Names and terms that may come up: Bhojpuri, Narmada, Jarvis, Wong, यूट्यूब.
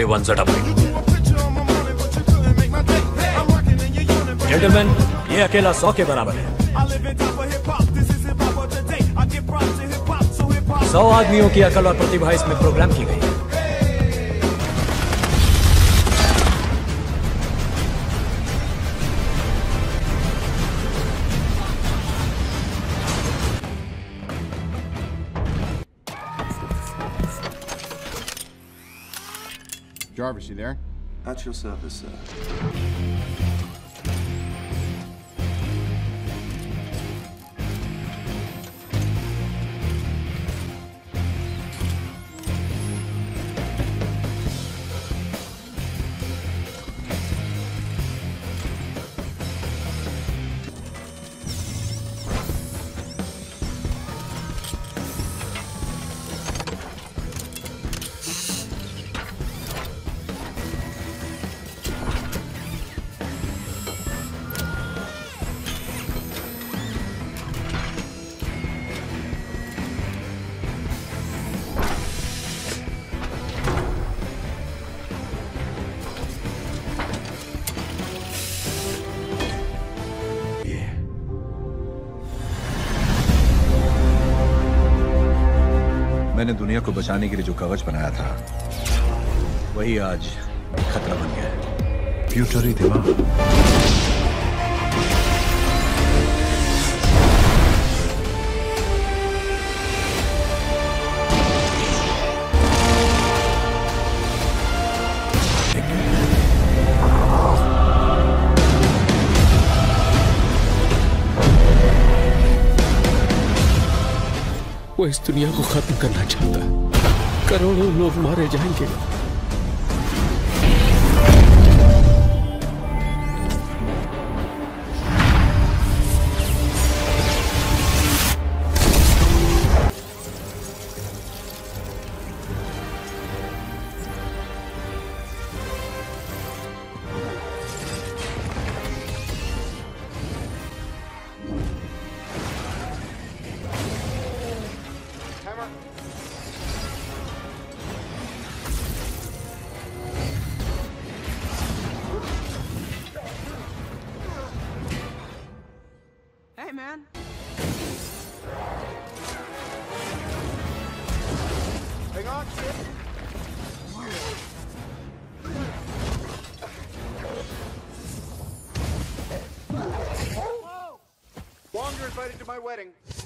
very ones that are big. Gentlemen, ये अकेला 100 के बराबर है। 100 आदमियों की अकल और प्रतिभा इसमें प्रोग्राम की गई है। Jarvis, you there? At your service, sir. मैंने दुनिया को बचाने के लिए जो कवच बनाया था वही आज खतरा बन गया है। फ्यूचर ही दिमाग। वो इस दुनिया को खत्म करना चाहता है। करोड़ों लोग मारे जाएंगे। Wong, you're invited to my wedding.